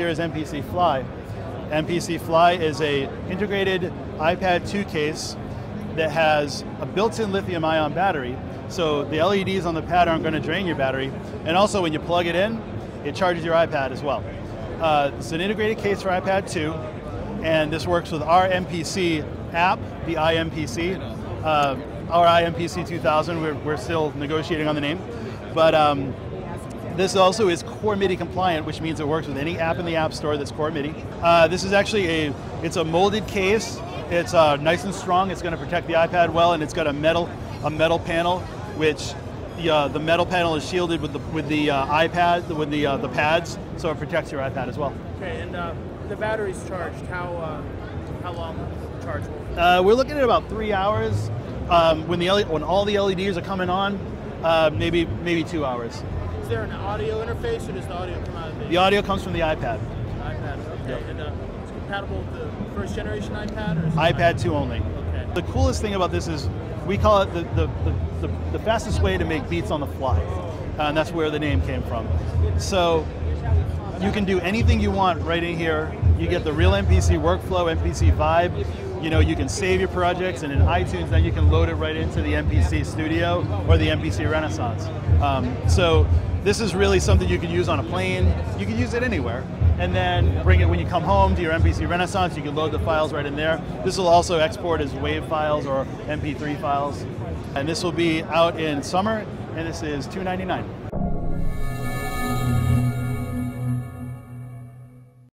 here is MPC Fly. MPC Fly is a integrated iPad 2 case that has a built-in lithium-ion battery, so the LEDs on the pad aren't going to drain your battery, and also when you plug it in, it charges your iPad as well. It's an integrated case for iPad 2, and this works with our MPC app, the IMPC, our IMPC 2000, we're still negotiating on the name, but this also is Core MIDI compliant, which means it works with any app in the App Store that's Core MIDI. This is actually it's a molded case. It's nice and strong. It's going to protect the iPad well, and it's got a metal panel, which the metal panel is shielded with the pads, so it protects your iPad as well. Okay, and the battery's charged. How long is it chargeable? We're looking at about 3 hours. When all the LEDs are coming on, maybe 2 hours. Is there an audio interface, or does the audio come out of the? The audio comes from the iPad. iPad, okay. Yep. And, it's compatible with the first generation iPad, or is it iPad 2 only? Okay. The coolest thing about this is we call it the fastest way to make beats on the fly, and that's where the name came from. So you can do anything you want right in here. You get the real MPC workflow, MPC vibe. You know, you can save your projects, and in iTunes, then you can load it right into the MPC Studio or the MPC Renaissance. So this is really something you can use on a plane. You can use it anywhere. And then bring it when you come home to your MPC Renaissance, you can load the files right in there. This will also export as WAV files or MP3 files. And this will be out in summer, and this is $2.99.